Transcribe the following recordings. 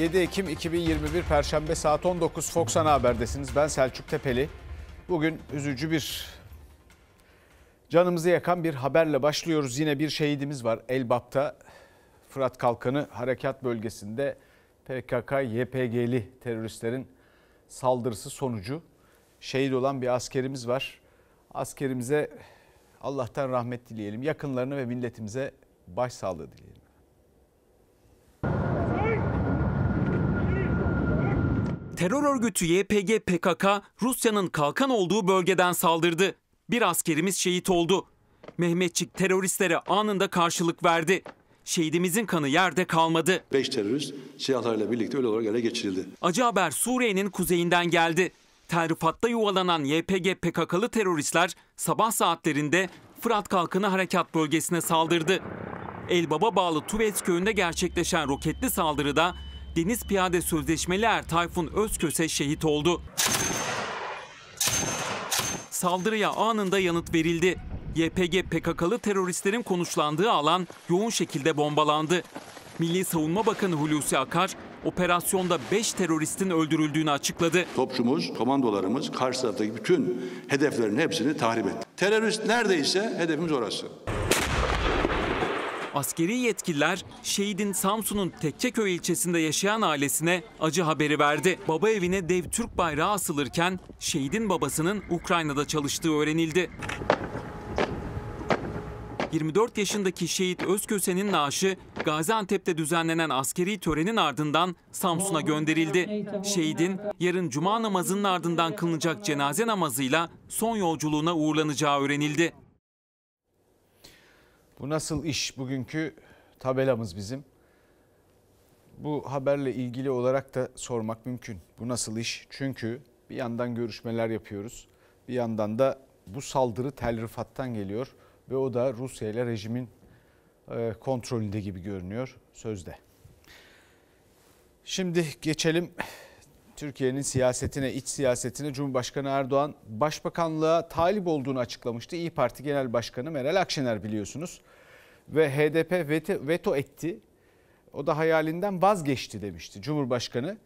7 Ekim 2021 Perşembe saat 19 Fox Ana Haber'desiniz. Ben Selçuk Tepeli. Bugün üzücü bir, canımızı yakan bir haberle başlıyoruz. Yine bir şehidimiz var. Elbap'ta Fırat Kalkanı Harekat Bölgesi'nde PKK-YPG'li teröristlerin saldırısı sonucu şehit olan bir askerimiz var. Askerimize Allah'tan rahmet dileyelim. Yakınlarına ve milletimize başsağlığı dileyelim. Terör örgütü YPG PKK Rusya'nın kalkan olduğu bölgeden saldırdı. Bir askerimiz şehit oldu. Mehmetçik teröristlere anında karşılık verdi. Şehidimizin kanı yerde kalmadı. 5 terörist silahlarıyla birlikte ölü olarak ele geçirildi. Acı haber Suriye'nin kuzeyinden geldi. Tel Rifat'ta yuvalanan YPG PKK'lı teröristler sabah saatlerinde Fırat Kalkanı Harekat Bölgesi'ne saldırdı. El Baba bağlı Tuves köyünde gerçekleşen roketli saldırıda Deniz Piyade Sözleşmeli Er Tayfun Özköse şehit oldu. Saldırıya anında yanıt verildi. YPG PKK'lı teröristlerin konuşlandığı alan yoğun şekilde bombalandı. Milli Savunma Bakanı Hulusi Akar, operasyonda 5 teröristin öldürüldüğünü açıkladı. Topçumuz, komandolarımız karşı taraftaki bütün hedeflerin hepsini tahrip etti. Terörist neredeyse hedefimiz orası. Askeri yetkililer şehidin Samsun'un Tekkeköy ilçesinde yaşayan ailesine acı haberi verdi. Baba evine dev Türk bayrağı asılırken şehidin babasının Ukrayna'da çalıştığı öğrenildi. 24 yaşındaki şehit Özköse'nin naaşı Gaziantep'te düzenlenen askeri törenin ardından Samsun'a gönderildi. Şehidin yarın cuma namazının ardından kılınacak cenaze namazıyla son yolculuğuna uğurlanacağı öğrenildi. Bu nasıl iş? Bugünkü tabelamız bizim. Bu haberle ilgili olarak da sormak mümkün. Bu nasıl iş? Çünkü bir yandan görüşmeler yapıyoruz. Bir yandan da bu saldırı Tel Rifat'tan geliyor. Ve o da Rusya ile rejimin kontrolünde gibi görünüyor sözde. Şimdi geçelim Türkiye'nin siyasetine, iç siyasetine. Cumhurbaşkanı Erdoğan başbakanlığa talip olduğunu açıklamıştı. İYİ Parti Genel Başkanı Meral Akşener biliyorsunuz. Ve HDP veto etti. O da hayalinden vazgeçti demişti Cumhurbaşkanı.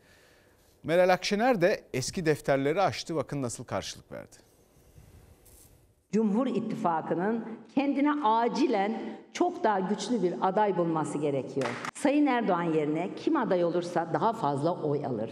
Meral Akşener de eski defterleri açtı. Bakın nasıl karşılık verdi. Cumhur İttifakı'nın kendine acilen çok daha güçlü bir aday bulması gerekiyor. Sayın Erdoğan yerine kim aday olursa daha fazla oy alır.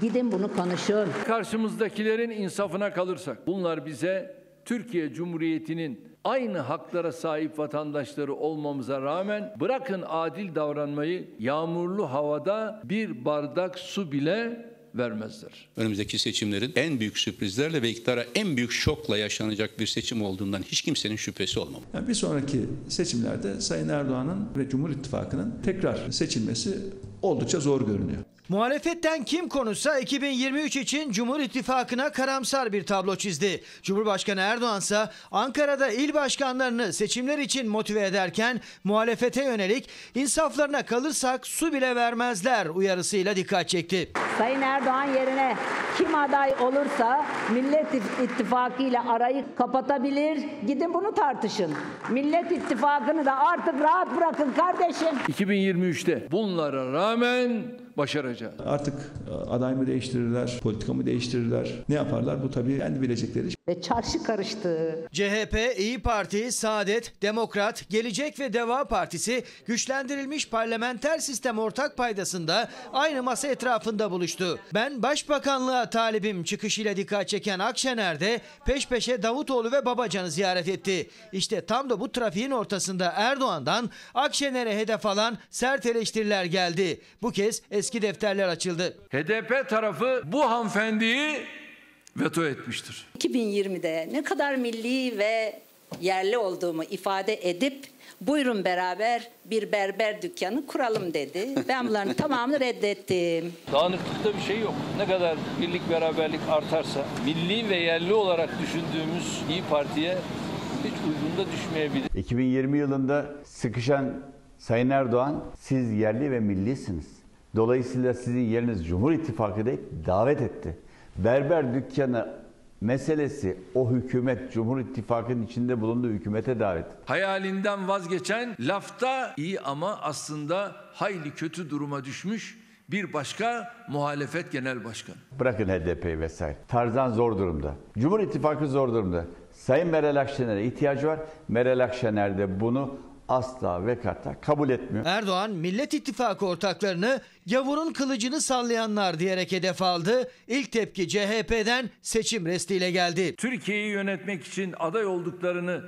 Gidin bunu konuşun. Karşımızdakilerin insafına kalırsak bunlar bize Türkiye Cumhuriyeti'nin aynı haklara sahip vatandaşları olmamıza rağmen bırakın adil davranmayı, yağmurlu havada bir bardak su bile vermezler. Önümüzdeki seçimlerin en büyük sürprizlerle ve iktidara en büyük şokla yaşanacak bir seçim olduğundan hiç kimsenin şüphesi olmamalı. Yani bir sonraki seçimlerde Sayın Erdoğan'ın ve Cumhur İttifakı'nın tekrar seçilmesi oldukça zor görünüyor. Muhalefetten kim konuşsa 2023 için Cumhur İttifakı'na karamsar bir tablo çizdi. Cumhurbaşkanı Erdoğan ise Ankara'da il başkanlarını seçimler için motive ederken muhalefete yönelik insaflarına kalırsak su bile vermezler uyarısıyla dikkat çekti. Sayın Erdoğan yerine kim aday olursa Millet İttifakı ile arayı kapatabilir. Gidin bunu tartışın. Millet İttifakı'nı da artık rahat bırakın kardeşim. 2023'te bunlara rağmen başaracağız. Artık aday mı değiştirirler, politika mı değiştirirler, ne yaparlar bu tabii kendi bilecekleri. Ve çarşı karıştı. CHP, İYİ Parti, Saadet, Demokrat, Gelecek ve Deva Partisi güçlendirilmiş parlamenter sistem ortak paydasında aynı masa etrafında buluştu. Ben başbakanlığa talibim çıkışıyla dikkat çeken Akşener de peş peşe Davutoğlu ve Babacan'ı ziyaret etti. İşte tam da bu trafiğin ortasında Erdoğan'dan Akşener'e hedef alan sert eleştiriler geldi. Bu kez eski defterler açıldı. HDP tarafı bu hanımefendiyi veto etmiştir. 2020'de ne kadar milli ve yerli olduğumu ifade edip buyurun beraber bir berber dükkanı kuralım dedi. Ben bunların tamamını reddettim. Dağınıklıkta bir şey yok. Ne kadar birlik beraberlik artarsa milli ve yerli olarak düşündüğümüz İYİ Parti'ye hiç uygun da düşmeyebilir. 2020 yılında sıkışan Sayın Erdoğan siz yerli ve millisiniz. Dolayısıyla sizin yeriniz Cumhur İttifakı deyip davet etti. Berber dükkanı meselesi o hükümet, Cumhur İttifakı'nın içinde bulunduğu hükümete davet. Hayalinden vazgeçen lafta iyi ama aslında hayli kötü duruma düşmüş Bir başka muhalefet genel başkanı. Bırakın HDP'yi vesaire. Tarzan zor durumda. Cumhur İttifakı zor durumda. Sayın Meral Akşener'e ihtiyacı var. Meral Akşener de bunu asla ve kata kabul etmiyor. Erdoğan, Millet İttifakı ortaklarını "gavurun kılıcını sallayanlar" diyerek hedef aldı. İlk tepki CHP'den seçim restiyle geldi. Türkiye'yi yönetmek için aday olduklarını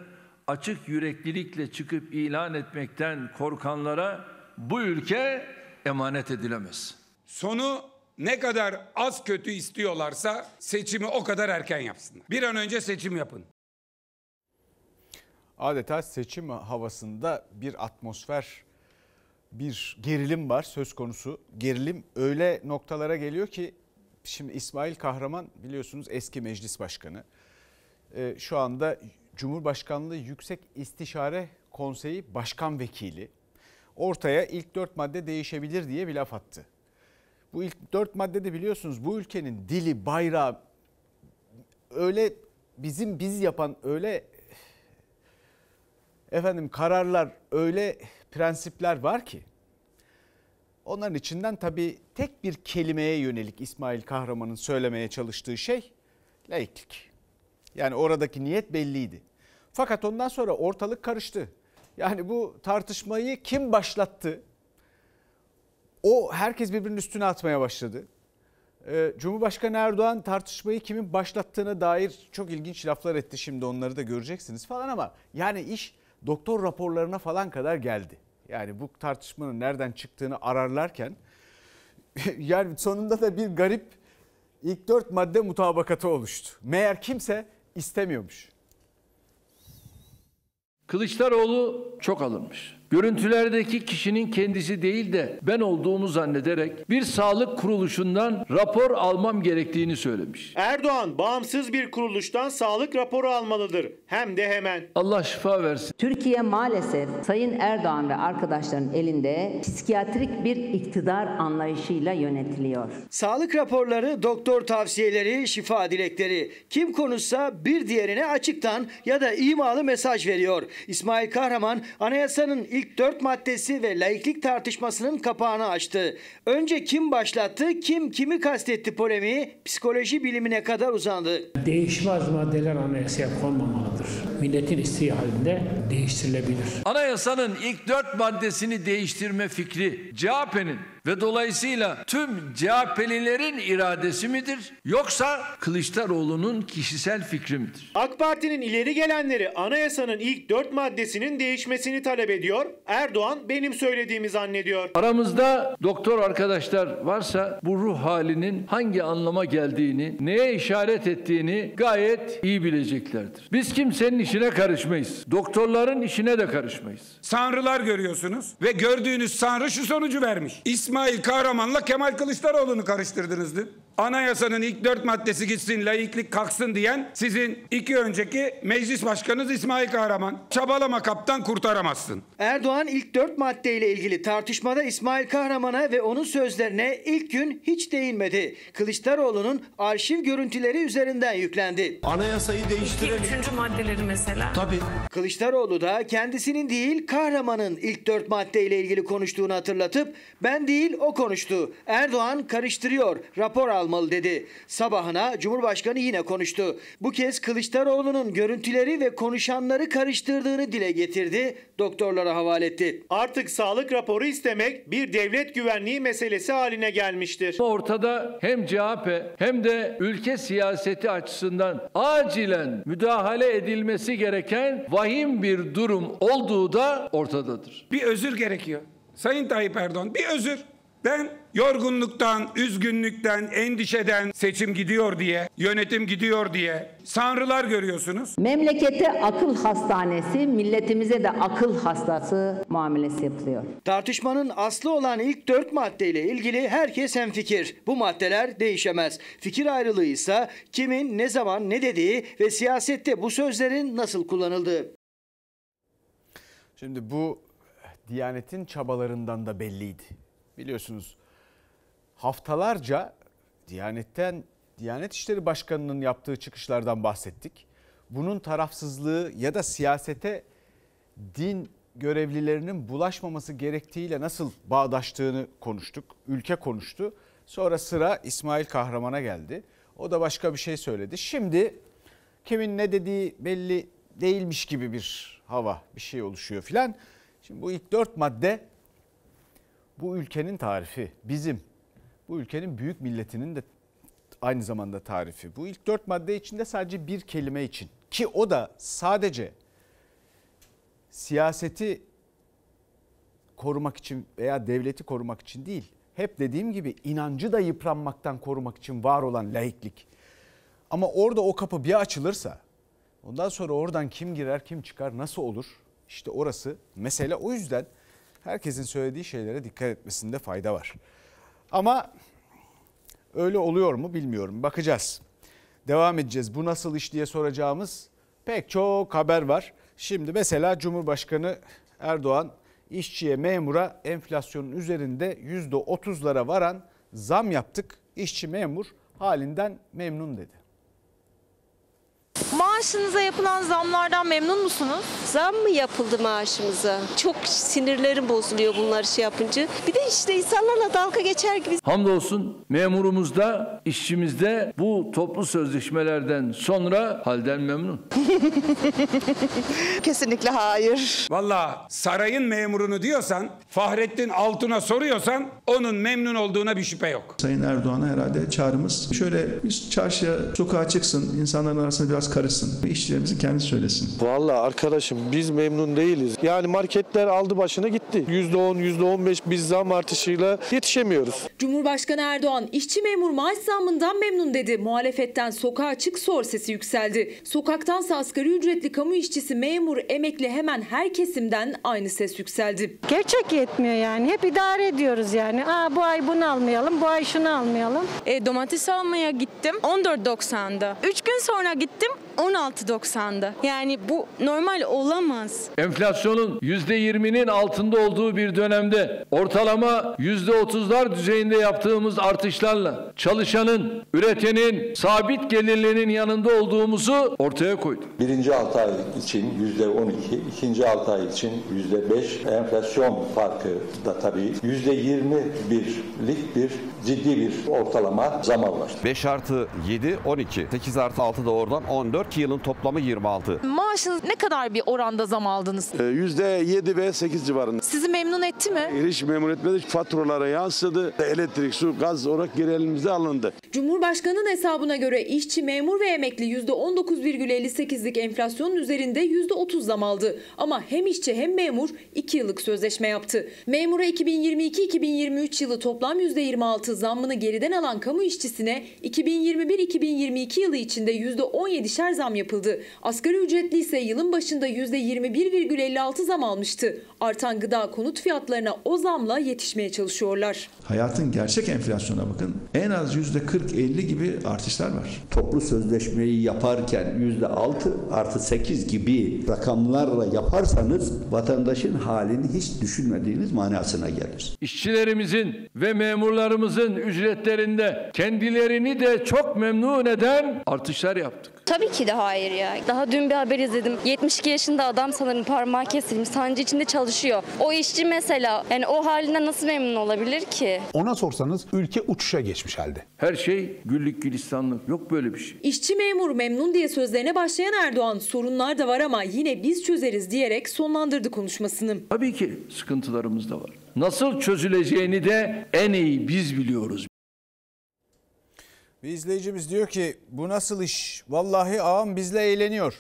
açık yüreklilikle çıkıp ilan etmekten korkanlara bu ülke emanet edilemez. Sonu ne kadar az kötü istiyorlarsa seçimi o kadar erken yapsınlar. Bir an önce seçim yapın. Adeta seçim havasında bir atmosfer, bir gerilim var söz konusu. Gerilim öyle noktalara geliyor ki şimdi İsmail Kahraman biliyorsunuz eski meclis başkanı. Şu anda Cumhurbaşkanlığı Yüksek İstişare Konseyi Başkan Vekili. Ortaya ilk 4 madde değişebilir diye bir laf attı. Bu ilk 4 maddede biliyorsunuz bu ülkenin dili, bayrağı öyle biz yapan öyle kararlar, öyle prensipler var ki. Onların içinden tabii tek bir kelimeye yönelik İsmail Kahraman'ın söylemeye çalıştığı şey laiklik. Yani oradaki niyet belliydi. Fakat ondan sonra ortalık karıştı. Yani bu tartışmayı kim başlattı? Herkes birbirinin üstüne atmaya başladı. Cumhurbaşkanı Erdoğan tartışmayı kimin başlattığına dair çok ilginç laflar etti. Şimdi onları da göreceksiniz falan ama yani iş doktor raporlarına falan kadar geldi. Yani bu tartışmanın nereden çıktığını ararlarken yani sonunda da bir garip ilk 4 madde mutabakatı oluştu. Meğer kimse istemiyormuş. Kılıçdaroğlu çok alınmış. Görüntülerdeki kişinin kendisi değil de ben olduğumu zannederek bir sağlık kuruluşundan rapor almam gerektiğini söylemiş. Erdoğan bağımsız bir kuruluştan sağlık raporu almalıdır. Hem de hemen. Allah şifa versin. Türkiye maalesef Sayın Erdoğan ve arkadaşların elinde psikiyatrik bir iktidar anlayışıyla yönetiliyor. Sağlık raporları, doktor tavsiyeleri, şifa dilekleri. Kim konuşsa bir diğerine açıktan ya da imalı mesaj veriyor. İsmail Kahraman anayasanın İlk 4 maddesi ve laiklik tartışmasının kapağını açtı. Önce kim başlattı, kim kimi kastetti polemiği psikoloji bilimine kadar uzandı. Değişmez maddeler anayasaya konmamalıdır. Milletin isteği halinde değiştirilebilir. Anayasanın ilk 4 maddesini değiştirme fikri CHP'nin ve dolayısıyla tüm CHP'lilerin iradesi midir? Yoksa Kılıçdaroğlu'nun kişisel fikri midir? AK Parti'nin ileri gelenleri anayasanın ilk 4 maddesinin değişmesini talep ediyor. Erdoğan benim söylediğimi zannediyor. Aramızda doktor arkadaşlar varsa bu ruh halinin hangi anlama geldiğini, neye işaret ettiğini gayet iyi bileceklerdir. Biz kimsenin işine karışmayız. Doktorların işine de karışmayız. Sanrılar görüyorsunuz ve gördüğünüz sanrı şu sonucu vermiş. İsmail Kahraman'la Kemal Kılıçdaroğlu'nu karıştırdınız dün. Anayasanın ilk 4 maddesi gitsin, laiklik kalksın diyen sizin 2 önceki meclis başkanınız İsmail Kahraman. Çabalama kaptan, kurtaramazsın. Erdoğan ilk 4 maddeyle ilgili tartışmada İsmail Kahraman'a ve onun sözlerine ilk gün hiç değinmedi. Kılıçdaroğlu'nun arşiv görüntüleri üzerinden yüklendi. Anayasayı değiştirelim. 3. maddeleri mesela. Tabii. Kılıçdaroğlu da kendisinin değil Kahraman'ın ilk 4 maddeyle ilgili konuştuğunu hatırlatıp ben değil o konuştu. Erdoğan karıştırıyor, rapor almalı dedi. Sabahına Cumhurbaşkanı yine konuştu. Bu kez Kılıçdaroğlu'nun görüntüleri ve konuşanları karıştırdığını dile getirdi. Doktorlara havale etti. Artık sağlık raporu istemek bir devlet güvenliği meselesi haline gelmiştir. Ortada hem CHP hem de ülke siyaseti açısından acilen müdahale edilmesi gereken vahim bir durum olduğu da ortadadır. Bir özür gerekiyor. Sayın Tayyip Erdoğan bir özür. Ben yorgunluktan, üzgünlükten, endişeden seçim gidiyor diye, yönetim gidiyor diye sanrılar görüyorsunuz. Memlekete akıl hastanesi, milletimize de akıl hastası muamelesi yapılıyor. Tartışmanın aslı olan ilk 4 maddeyle ilgili herkes hemfikir. Bu maddeler değişemez. Fikir ayrılığı ise kimin ne zaman ne dediği ve siyasette bu sözlerin nasıl kullanıldığı. Şimdi bu Diyanet'in çabalarından da belliydi. Biliyorsunuz haftalarca Diyanet İşleri Başkanı'nın yaptığı çıkışlardan bahsettik. Bunun tarafsızlığı ya da siyasete din görevlilerinin bulaşmaması gerektiğiyle nasıl bağdaştığını konuştuk. Ülke konuştu. Sonra sıra İsmail Kahraman'a geldi. O da başka bir şey söyledi. Şimdi kimin ne dediği belli değilmiş gibi bir hava, bir şey oluşuyor filan. Şimdi bu ilk 4 madde bu ülkenin tarifi. Bizim, bu ülkenin büyük milletinin de aynı zamanda tarifi. Bu ilk 4 madde içinde sadece bir kelime için. Ki o da sadece siyaseti korumak için veya devleti korumak için değil. Hep dediğim gibi inancı da yıpranmaktan korumak için var olan laiklik. Ama orada o kapı bir açılırsa ondan sonra oradan kim girer kim çıkar nasıl olur? İşte orası mesele. O yüzden herkesin söylediği şeylere dikkat etmesinde fayda var. Ama öyle oluyor mu bilmiyorum. Bakacağız. Devam edeceğiz. Bu nasıl iş diye soracağımız pek çok haber var. Şimdi mesela Cumhurbaşkanı Erdoğan işçiye memura enflasyonun üzerinde %30'lara varan zam yaptık. İşçi memur halinden memnun dedi. Maaşınıza yapılan zamlardan memnun musunuz? Zam mı yapıldı maaşımıza? Çok sinirlerim bozuluyor bunlar şey yapınca. Bir de işte insanlarla dalga geçer gibi. Hamdolsun memurumuzda, işçimizde bu toplu sözleşmelerden sonra halden memnun. Kesinlikle hayır. Valla sarayın memurunu diyorsan, Fahrettin Altun'a soruyorsan onun memnun olduğuna bir şüphe yok. Sayın Erdoğan'a herhalde çağrımız şöyle, biz çarşıya, sokağa çıksın, insanların arasında biraz karışsın. İşçilerimizin kendisi söylesin. Valla arkadaşım biz memnun değiliz. Yani marketler aldı başını gitti. %10, %15 biz zam artışıyla yetişemiyoruz. Cumhurbaşkanı Erdoğan işçi memur maaş zammından memnun dedi. Muhalefetten sokağa çık sor sesi yükseldi. Sokaktansa asgari ücretli kamu işçisi, memur, emekli hemen her kesimden aynı ses yükseldi. Gerçek yetmiyor yani. Hep idare ediyoruz yani. Bu ay bunu almayalım, bu ay şunu almayalım. Domates almaya gittim. 14.90'da. 3 gün sonra gittim. 16.90'da. Yani bu normal olamaz. Enflasyonun %20'nin altında olduğu bir dönemde ortalama %30'lar düzeyinde yaptığımız artışlarla çalışanın, üretenin, sabit gelirlinin yanında olduğumuzu ortaya koyduk. Birinci 6 ay için %12, ikinci 6 ay için %5 enflasyon farkı da tabii %21'lik bir ciddi bir ortalama zam var. 5+7, 12. 8+6 da oradan 14. Yılın toplamı 26. Maaşınız ne kadar bir oranda zam aldınız? %7 ve 8 civarında. Sizi memnun etti mi? Hiç memnun etmedi. Faturalara yansıdı. Elektrik, su, gaz olarak geri elimizde alındı. Cumhurbaşkanı'nın hesabına göre işçi, memur ve emekli %19,58'lik enflasyonun üzerinde %30 zam aldı. Ama hem işçi hem memur 2 yıllık sözleşme yaptı. Memura 2022-2023 yılı toplam %26 zammını geriden alan kamu işçisine 2021-2022 yılı içinde %17'şer zam yapıldı. Asgari ücretli ise yılın başında %21,56 zam almıştı. Artan gıda, konut fiyatlarına o zamla yetişmeye çalışıyorlar. Hayatın gerçek enflasyonuna bakın. En az %40-50 gibi artışlar var. Toplu sözleşmeyi yaparken %6+8 gibi rakamlarla yaparsanız vatandaşın halini hiç düşünmediğiniz manasına gelir. İşçilerimizin ve memurlarımızın ücretlerinde kendilerini de çok memnun eden artışlar yaptık. Tabii ki de hayır ya. Daha dün bir haber izledim. 72 yaşında adam sanırım parmağı kesilmiş. Sancı içinde çalışıyor. O işçi mesela yani o halinden nasıl memnun olabilir ki? Ona sorsanız ülke uçuşa geçmiş halde. Her şey güllük gülistanlık. Yok böyle bir şey. İşçi memur memnun diye sözlerine başlayan Erdoğan sorunlar da var ama yine biz çözeriz diyerek sonlandırdı konuşmasını. Tabii ki sıkıntılarımız da var. Nasıl çözüleceğini de en iyi biz biliyoruz. Bir izleyicimiz diyor ki bu nasıl iş? Vallahi ağam bizle eğleniyor.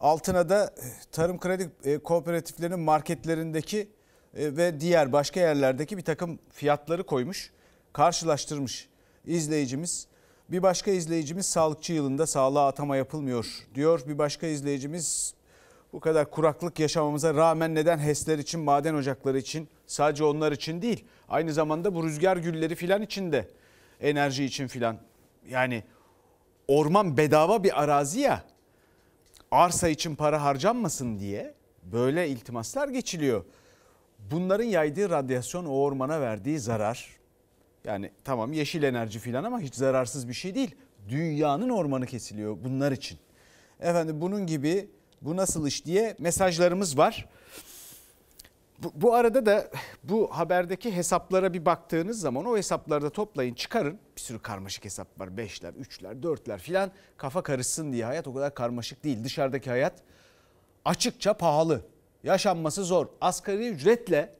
Altına da tarım kredi kooperatiflerinin marketlerindeki ve diğer başka yerlerdeki bir takım fiyatları koymuş. Karşılaştırmış izleyicimiz. Bir başka izleyicimiz sağlıkçı yılında sağlığa atama yapılmıyor diyor. Bir başka izleyicimiz bu kadar kuraklık yaşamamıza rağmen neden HES'ler için, maden ocakları için, sadece onlar için değil. Aynı zamanda bu rüzgar gülleri filan için de. Enerji için filan. Yani orman bedava bir arazi ya. Arsa için para harcanmasın diye böyle iltimaslar geçiliyor. Bunların yaydığı radyasyon o ormana verdiği zarar. Yani tamam yeşil enerji filan ama hiç zararsız bir şey değil. Dünyanın ormanı kesiliyor bunlar için. Efendim bunun gibi bu nasıl iş diye mesajlarımız var. Bu arada da bu haberdeki hesaplara bir baktığınız zaman o hesaplarda toplayın, çıkarın. Bir sürü karmaşık hesap var. 5'ler, 3'ler, 4'ler filan, kafa karışsın diye. Hayat o kadar karmaşık değil. Dışarıdaki hayat açıkça pahalı. Yaşanması zor. Asgari ücretle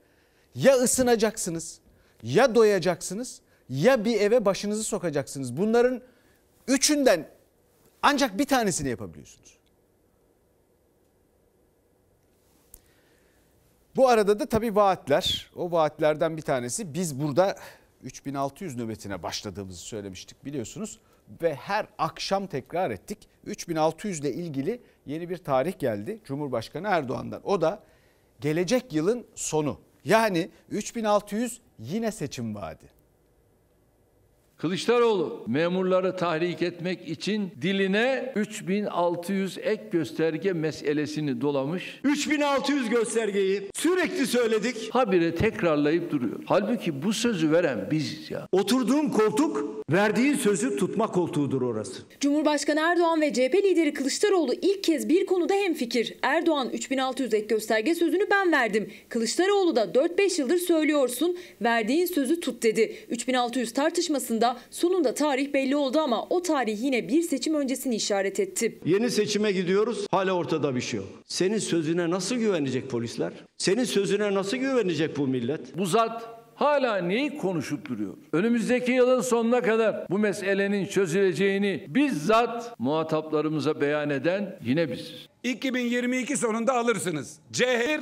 ya ısınacaksınız, ya doyacaksınız, ya bir eve başınızı sokacaksınız. Bunların üçünden ancak bir tanesini yapabiliyorsunuz. Bu arada da tabii vaatler, o vaatlerden bir tanesi, biz burada 3600 nöbetine başladığımızı söylemiştik biliyorsunuz ve her akşam tekrar ettik. 3600 ile ilgili yeni bir tarih geldi Cumhurbaşkanı Erdoğan'dan. O da gelecek yılın sonu. Yani 3600 yine seçim vaadi. Kılıçdaroğlu memurları tahrik etmek için diline 3600 ek gösterge meselesini dolamış. 3600 göstergeyi sürekli söyledik. Habire tekrarlayıp duruyor. Halbuki bu sözü veren biziz ya. Oturduğum koltuk verdiği sözü tutma koltuğudur orası. Cumhurbaşkanı Erdoğan ve CHP lideri Kılıçdaroğlu ilk kez bir konuda hemfikir. Erdoğan 3600 ek gösterge sözünü ben verdim. Kılıçdaroğlu da 4-5 yıldır söylüyorsun, verdiğin sözü tut dedi. 3600 tartışmasında sonunda tarih belli oldu ama o tarih yine bir seçim öncesini işaret etti. Yeni seçime gidiyoruz, hala ortada bir şey yok. Senin sözüne nasıl güvenecek polisler? Senin sözüne nasıl güvenecek bu millet? Bu zat hala neyi konuşup duruyor? Önümüzdeki yılın sonuna kadar bu meselenin çözüleceğini bizzat muhataplarımıza beyan eden yine biziz. 2022 sonunda alırsınız. Cehir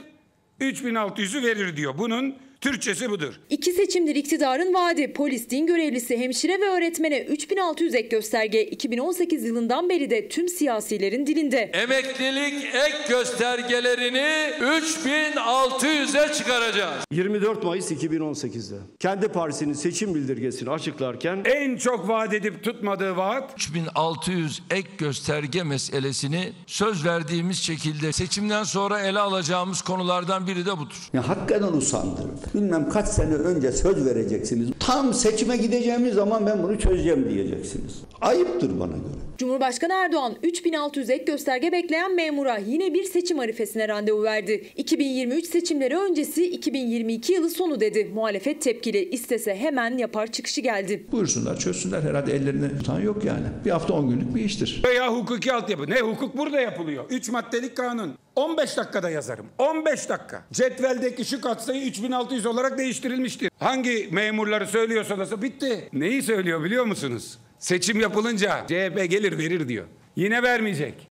3600'ü verir diyor. Bunun Türkçesi budur. İki seçimdir iktidarın vaadi. Polis, din görevlisi, hemşire ve öğretmene 3600 ek gösterge 2018 yılından beri de tüm siyasilerin dilinde. Emeklilik ek göstergelerini 3600'e çıkaracağız. 24 Mayıs 2018'de kendi partisinin seçim bildirgesini açıklarken en çok vaat edip tutmadığı vaat 3600 ek gösterge meselesini söz verdiğimiz şekilde seçimden sonra ele alacağımız konulardan biri de budur. Ya hakikaten usandırdı. Bilmem kaç sene önce söz vereceksiniz. Tam seçime gideceğimiz zaman ben bunu çözeceğim diyeceksiniz. Ayıptır bana göre. Cumhurbaşkanı Erdoğan 3600 ek gösterge bekleyen memura yine bir seçim arifesine randevu verdi. 2023 seçimleri öncesi 2022 yılı sonu dedi. Muhalefet tepkili, istese hemen yapar çıkışı geldi. Buyursunlar, çözsünler, herhalde ellerine tutan yok yani. Bir hafta 10 günlük bir iştir. Veya hukuki altyapı. Ne hukuk burada yapılıyor? 3 maddelik kanun. 15 dakikada yazarım. 15 dakika. Cetveldeki şu katsayı 3600 olarak değiştirilmiştir. Hangi memurları söylüyorsanız bitti. Neyi söylüyor biliyor musunuz? Seçim yapılınca CHP gelir verir diyor. Yine vermeyecek.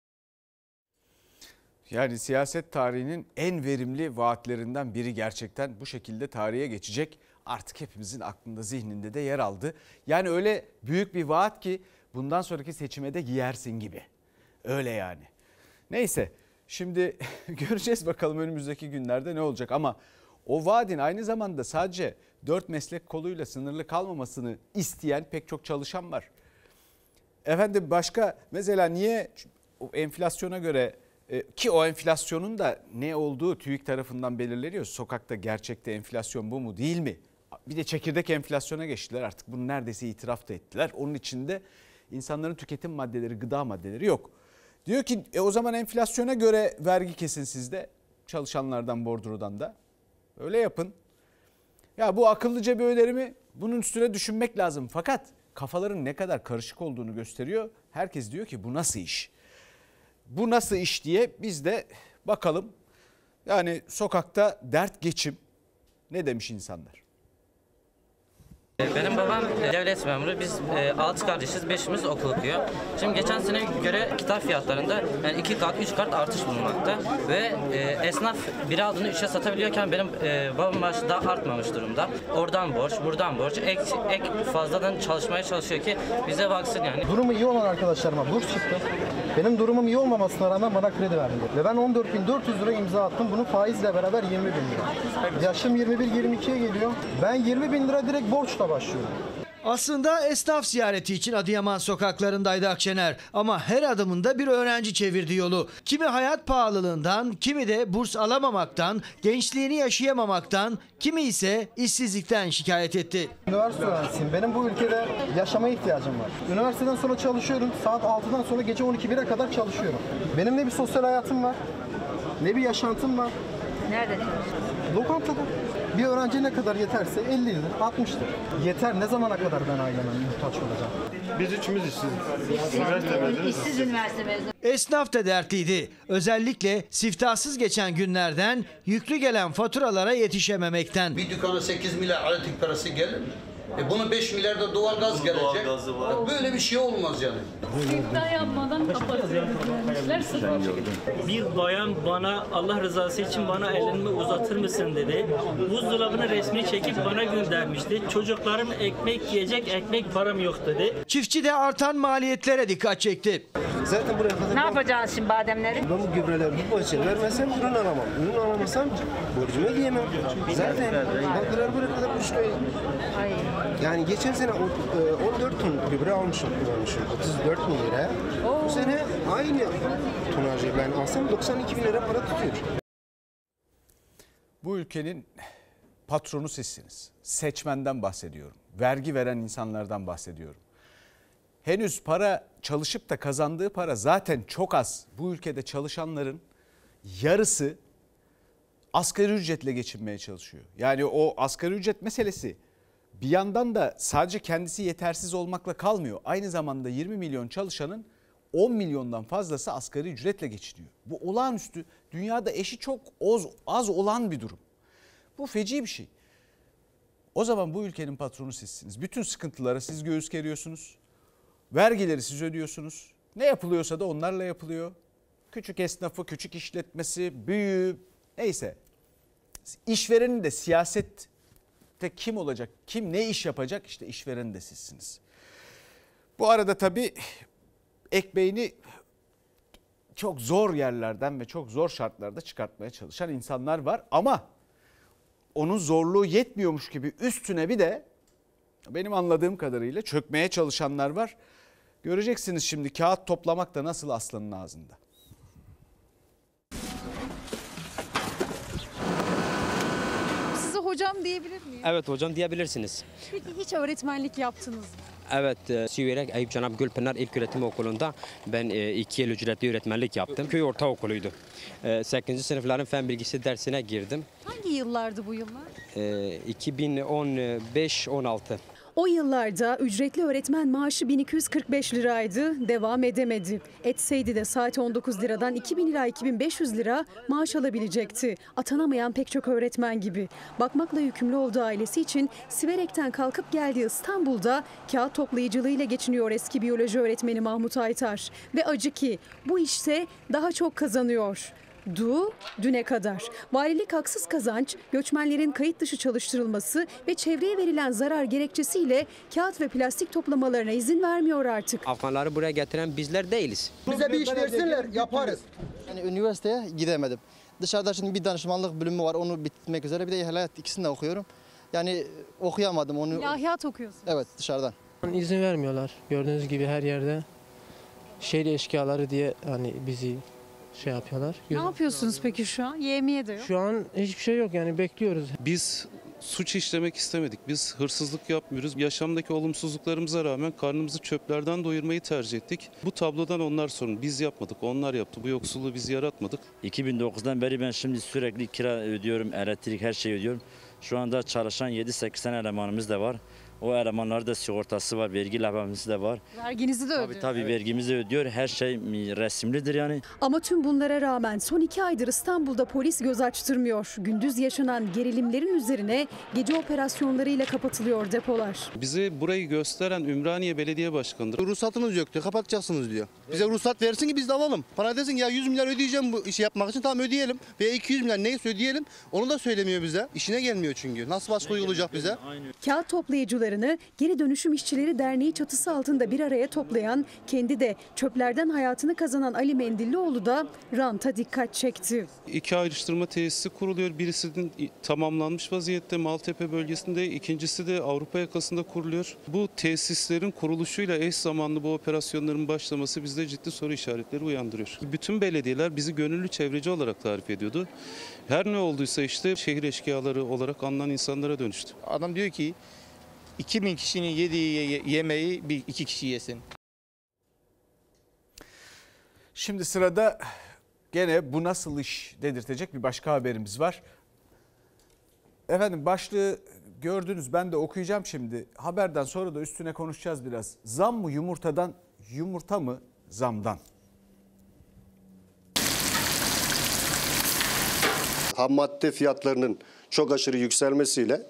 Yani siyaset tarihinin en verimli vaatlerinden biri gerçekten bu şekilde tarihe geçecek. Artık hepimizin aklında, zihninde de yer aldı. Yani öyle büyük bir vaat ki bundan sonraki seçime de giyersin gibi. Öyle yani. Neyse. Şimdi göreceğiz bakalım önümüzdeki günlerde ne olacak ama o vaadin aynı zamanda sadece 4 meslek koluyla sınırlı kalmamasını isteyen pek çok çalışan var. Efendim başka mesela niye enflasyona göre ki o enflasyonun da ne olduğu TÜİK tarafından belirleniyor. Sokakta gerçekte enflasyon bu mu değil mi? Bir de çekirdek enflasyona geçtiler artık, bunu neredeyse itiraf da ettiler. Onun içinde insanların tüketim maddeleri, gıda maddeleri yok. Diyor ki o zaman enflasyona göre vergi kesin sizde, çalışanlardan, bordrodan da. Öyle yapın. Ya bu akıllıca bir öneri mi? Bunun üstüne düşünmek lazım. Fakat kafaların ne kadar karışık olduğunu gösteriyor. Herkes diyor ki bu nasıl iş? Bu nasıl iş diye biz de bakalım. Yani sokakta dert geçim. Ne demiş insanlar? Benim babam devlet memuru, biz 6 kardeşiz, 5'imiz okul okuyor. Şimdi geçen sene göre kitap fiyatlarında yani 2 kat, 3 kat artış bulunmakta ve esnaf bir aldığını 3'e satabiliyorken benim babamın maaşı daha artmamış durumda. Oradan borç, buradan borç, ek fazladan çalışmaya çalışıyor ki bize baksın yani. Durumu iyi olan arkadaşlarıma burs çıktı. Benim durumum iyi olmamasına rağmen bana kredi vermedi. Ve ben 14.400 lira imza attım. Bunu faizle beraber 20.000 lira. Yaşım 21-22'ye geliyor. Ben 20.000 lira direkt borçla başlıyorum. Aslında esnaf ziyareti için Adıyaman sokaklarındaydı Akşener. Ama her adımında bir öğrenci çevirdi yolu. Kimi hayat pahalılığından, kimi de burs alamamaktan, gençliğini yaşayamamaktan, kimi ise işsizlikten şikayet etti. Üniversite öğrencisiyim. Benim bu ülkede yaşamaya ihtiyacım var. Üniversiteden sonra çalışıyorum. Saat 6'dan sonra gece 12-1'e kadar çalışıyorum. Benim ne bir sosyal hayatım var, ne bir yaşantım var. Nerede çalışıyorsun? Lokantada. Bir öğrenci ne kadar yeterse 50 lira, 60 lira. Yeter, ne zamana kadar ben aileme muhtaç olacağım? Biz üçümüz işsiz. İşsiz üniversite mezunu. Esnaf da dertliydi. Özellikle siftahsız geçen günlerden, yüklü gelen faturalara yetişememekten. Bir dükkana 8 milyar elektrik parası gelir mi? Bunun 5 milyarda doğalgaz gelecek. Böyle bir şey olmaz yani. İftihar yapmadan kapatıyorlar. Bir bayan bana Allah rızası için bana elini uzatır mısın dedi. Buzdolabını resmi çekip bana göndermişti. Çocukların ekmek yiyecek ekmek param yok dedi. Çiftçi de artan maliyetlere dikkat çekti. Zaten buraya kadar ne yapacağız şimdi bademleri? Ben bu gübreleri bu bahçeye vermesem ürün alamam. Ürün alamasam borcumu giyemem. Zaten bakırlar buraya kadar uçluyor. Yani geçen sene 14 ton gübre almışım, 34 bin lira. Bu sene aynı tonajı ben alsam 92 bin lira para tutuyor. Bu ülkenin patronu sizsiniz. Seçmenden bahsediyorum. Vergi veren insanlardan bahsediyorum. Henüz para çalışıp da kazandığı para zaten çok az. Bu ülkede çalışanların yarısı asgari ücretle geçinmeye çalışıyor. Yani o asgari ücret meselesi bir yandan da sadece kendisi yetersiz olmakla kalmıyor. Aynı zamanda 20 milyon çalışanın 10 milyondan fazlası asgari ücretle geçiniyor. Bu olağanüstü, dünyada eşi çok az olan bir durum. Bu feci bir şey. O zaman bu ülkenin patronu sizsiniz. Bütün sıkıntılara siz göğüs geriyorsunuz. Vergileri siz ödüyorsunuz. Ne yapılıyorsa da onlarla yapılıyor. Küçük esnafı, küçük işletmesi, büyüğü, neyse. İşvereni de siyasette kim olacak, kim ne iş yapacak, işte işvereni de sizsiniz. Bu arada tabii ekmeğini çok zor yerlerden ve çok zor şartlarda çıkartmaya çalışan insanlar var. Ama onun zorluğu yetmiyormuş gibi üstüne bir de benim anladığım kadarıyla çökmeye çalışanlar var. Göreceksiniz şimdi kağıt toplamak da nasıl aslanın ağzında. Size hocam diyebilir miyim? Evet hocam diyebilirsiniz. Peki hiç öğretmenlik yaptınız mı? Evet, Siverek Eyüp Cenap Gülpınar İlköğretim Okulu'nda ben 2 yıl ücretli öğretmenlik yaptım. Köy ortaokuluydu. 8. sınıfların fen bilgisi dersine girdim. Hangi yıllardı bu yıllar? 2015-16. O yıllarda ücretli öğretmen maaşı 1245 liraydı, devam edemedi. Etseydi de saat 19 liradan 2000 lira 2500 lira maaş alabilecekti. Atanamayan pek çok öğretmen gibi. Bakmakla yükümlü olduğu ailesi için Siverek'ten kalkıp geldiği İstanbul'da kağıt toplayıcılığıyla geçiniyor eski biyoloji öğretmeni Mahmut Aytar. Ve acı ki bu işte daha çok kazanıyor. Düne kadar. Valilik haksız kazanç, göçmenlerin kayıt dışı çalıştırılması ve çevreye verilen zarar gerekçesiyle kağıt ve plastik toplamalarına izin vermiyor artık. Afganları buraya getiren bizler değiliz. Bize bir iş versinler, yaparız. Yani üniversiteye gidemedim. Dışarıda şimdi bir danışmanlık bölümü var, onu bitirmek üzere. Bir de ilahiyat, ikisini de okuyorum. Yani okuyamadım onu. İlahiyat okuyorsun. Evet, dışarıdan. İzin vermiyorlar. Gördüğünüz gibi her yerde şehir eşkıyaları diye hani bizi şey yapıyorlar. Ne yapıyorsunuz peki şu an? Yemeğe de yok. Şu an hiçbir şey yok yani, bekliyoruz. Biz suç işlemek istemedik. Biz hırsızlık yapmıyoruz. Yaşamdaki olumsuzluklarımıza rağmen karnımızı çöplerden doyurmayı tercih ettik. Bu tablodan onlar sorun. Biz yapmadık. Onlar yaptı. Bu yoksulluğu biz yaratmadık. 2009'dan beri ben şimdi sürekli kira ödüyorum, elektrik her şeyi ödüyorum. Şu anda çalışan 7-8 tane elemanımız da var. O elemanların da sigortası var, vergi levhamisi de var. Verginizi de ödüyor. Tabii evet. Vergimizi ödüyor. Her şey resimlidir yani. Ama tüm bunlara rağmen son 2 aydır İstanbul'da polis göz açtırmıyor. Gündüz yaşanan gerilimlerin üzerine gece operasyonlarıyla kapatılıyor depolar. Bizi burayı gösteren Ümraniye Belediye Başkanı'dır. Ruhsatınız yok diyor, kapatacaksınız diyor. Bize ruhsat versin ki biz de alalım. Bana desin ya 100 milyar ödeyeceğim bu işi yapmak için, tamam ödeyelim. Veya 200 milyar neyse ödeyelim. Onu da söylemiyor bize. İşine gelmiyor çünkü. Nasıl başka uygulayacak bize? Aynen. Kağıt toplayıcıları Geri Dönüşüm İşçileri Derneği çatısı altında bir araya toplayan, kendi de çöplerden hayatını kazanan Ali Mendillioğlu da ranta dikkat çekti. 2 ayrıştırma tesisi kuruluyor. Birisinin tamamlanmış vaziyette Maltepe bölgesinde, ikincisi de Avrupa yakasında kuruluyor. Bu tesislerin kuruluşuyla eş zamanlı bu operasyonların başlaması bizde ciddi soru işaretleri uyandırıyor. Bütün belediyeler bizi gönüllü çevreci olarak tarif ediyordu. Her ne olduysa işte şehir eşkıyaları olarak anılan insanlara dönüştü. Adam diyor ki 2000 kişinin yediği yemeği bir 2 kişi yesin. Şimdi sırada Gene bu nasıl iş dedirtecek bir başka haberimiz var. Efendim başlığı gördünüz, ben de okuyacağım şimdi. Haberden sonra da üstüne konuşacağız biraz. Zam mı yumurtadan, yumurta mı zamdan? Ham madde fiyatlarının çok aşırı yükselmesiyle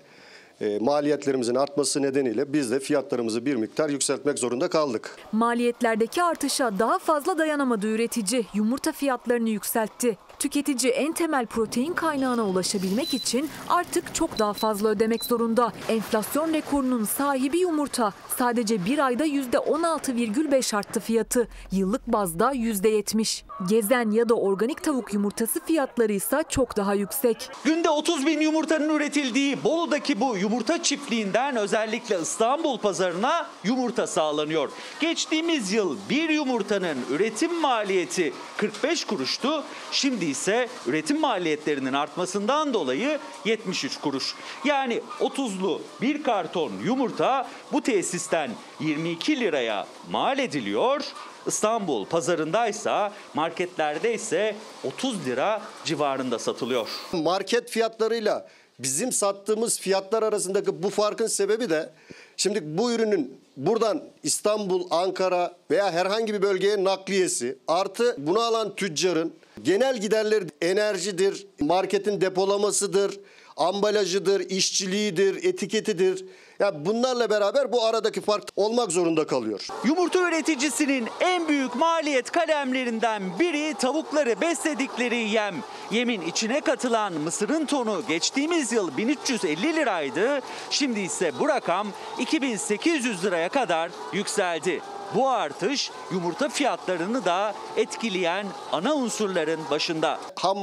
maliyetlerimizin artması nedeniyle biz de fiyatlarımızı bir miktar yükseltmek zorunda kaldık. Maliyetlerdeki artışa daha fazla dayanamadı üretici. Yumurta fiyatlarını yükseltti. Tüketici en temel protein kaynağına ulaşabilmek için artık çok daha fazla ödemek zorunda. Enflasyon rekorunun sahibi yumurta. Sadece bir ayda %16,5 arttı fiyatı. Yıllık bazda %70. Gezen ya da organik tavuk yumurtası fiyatları ise çok daha yüksek. Günde 30.000 yumurtanın üretildiği Bolu'daki bu yumurta çiftliğinden özellikle İstanbul pazarına yumurta sağlanıyor. Geçtiğimiz yıl bir yumurtanın üretim maliyeti 45 kuruştu. Şimdi ise üretim maliyetlerinin artmasından dolayı 73 kuruş. Yani 30'lu bir karton yumurta bu tesisten 22 liraya mal ediliyor. İstanbul pazarındaysa, marketlerde ise 30 lira civarında satılıyor. Market fiyatlarıyla bizim sattığımız fiyatlar arasındaki bu farkın sebebi de şimdi bu ürünün buradan İstanbul, Ankara veya herhangi bir bölgeye nakliyesi, artı bunu alan tüccarın genel giderleri enerjidir, marketin depolamasıdır, ambalajıdır, işçiliğidir, etiketidir. Yani bunlarla beraber bu aradaki fark olmak zorunda kalıyor. Yumurta üreticisinin en büyük maliyet kalemlerinden biri tavukları besledikleri yem. Yemin içine katılan mısırın tonu geçtiğimiz yıl 1350 liraydı. Şimdi ise bu rakam 2800 liraya kadar yükseldi. Bu artış yumurta fiyatlarını da etkileyen ana unsurların başında. Ham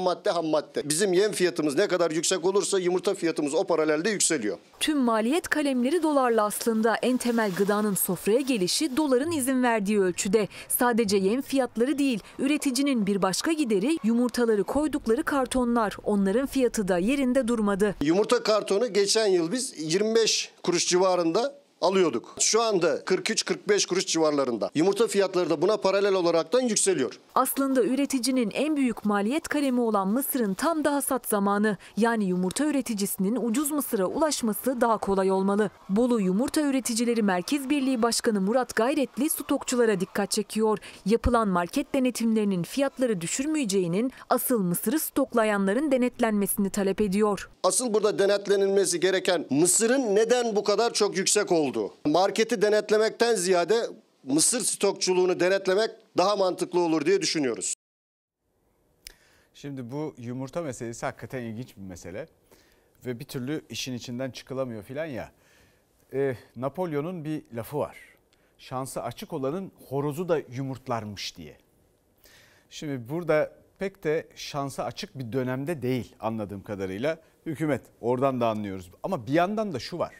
madde. Bizim yem fiyatımız ne kadar yüksek olursa yumurta fiyatımız o paralelde yükseliyor. Tüm maliyet kalemleri dolarla aslında. En temel gıdanın sofraya gelişi doların izin verdiği ölçüde. Sadece yem fiyatları değil, üreticinin bir başka gideri yumurtaları koydukları kartonlar. Onların fiyatı da yerinde durmadı. Yumurta kartonu geçen yıl biz 25 kuruş civarında alıyorduk. Şu anda 43-45 kuruş civarlarında. Yumurta fiyatları da buna paralel olaraktan yükseliyor. Aslında üreticinin en büyük maliyet kalemi olan mısırın tam da hasat zamanı. Yani yumurta üreticisinin ucuz mısıra ulaşması daha kolay olmalı. Bolu Yumurta Üreticileri Merkez Birliği Başkanı Murat Gayretli stokçulara dikkat çekiyor. Yapılan market denetimlerinin fiyatları düşürmeyeceğinin, asıl mısırı stoklayanların denetlenmesini talep ediyor. Asıl burada denetlenilmesi gereken mısırın neden bu kadar çok yüksek olduğu. Marketi denetlemekten ziyade mısır stokçuluğunu denetlemek daha mantıklı olur diye düşünüyoruz. Şimdi bu yumurta meselesi hakikaten ilginç bir mesele ve bir türlü işin içinden çıkılamıyor filan ya. Napolyon'un bir lafı var. Şansı açık olanın horozu da yumurtlarmış diye. Şimdi burada pek de şansa açık bir dönemde değil anladığım kadarıyla hükümet. Oradan da anlıyoruz. Ama bir yandan da şu var.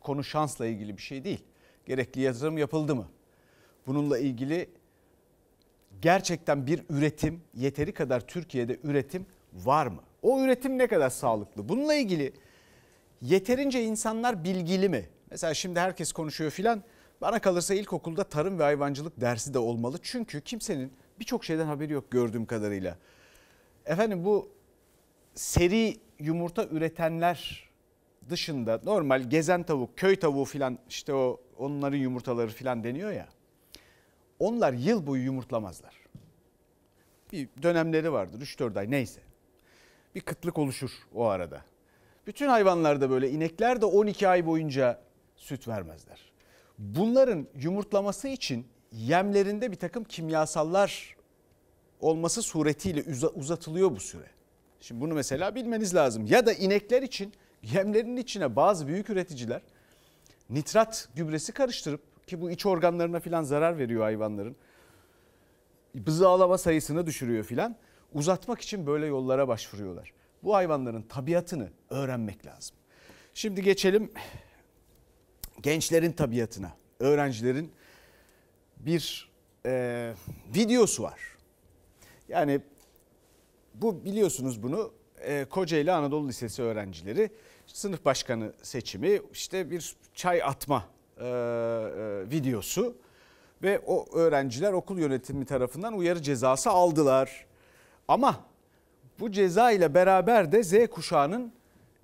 Konu şansla ilgili bir şey değil. Gerekli yatırım yapıldı mı? Bununla ilgili gerçekten bir üretim, yeteri kadar Türkiye'de üretim var mı? O üretim ne kadar sağlıklı? Bununla ilgili yeterince insanlar bilgili mi? Mesela şimdi herkes konuşuyor filan. Bana kalırsa ilkokulda tarım ve hayvancılık dersi de olmalı. Çünkü kimsenin birçok şeyden haberi yok gördüğüm kadarıyla. Efendim bu seri yumurta üretenler dışında normal gezen tavuk, köy tavuğu filan, işte onların yumurtaları filan deniyor ya. Onlar yıl boyu yumurtlamazlar. Bir dönemleri vardır, 3-4 ay neyse. Bir kıtlık oluşur o arada. Bütün hayvanlarda böyle, inekler de 12 ay boyunca süt vermezler. Bunların yumurtlaması için yemlerinde bir takım kimyasallar olması suretiyle uzatılıyor bu süre. Şimdi bunu mesela bilmeniz lazım. Ya da inekler için yemlerin içine bazı büyük üreticiler nitrat gübresi karıştırıp, ki bu iç organlarına filan zarar veriyor hayvanların, bızağlama sayısını düşürüyor filan, uzatmak için böyle yollara başvuruyorlar. Bu hayvanların tabiatını öğrenmek lazım. Şimdi geçelim gençlerin tabiatına. Öğrencilerin bir videosu var. Yani bu, biliyorsunuz bunu. Kocaeli Anadolu Lisesi öğrencileri sınıf başkanı seçimi, işte bir çay atma videosu Ve o öğrenciler okul yönetimi tarafından uyarı cezası aldılar. Ama bu ceza ile beraber de Z kuşağının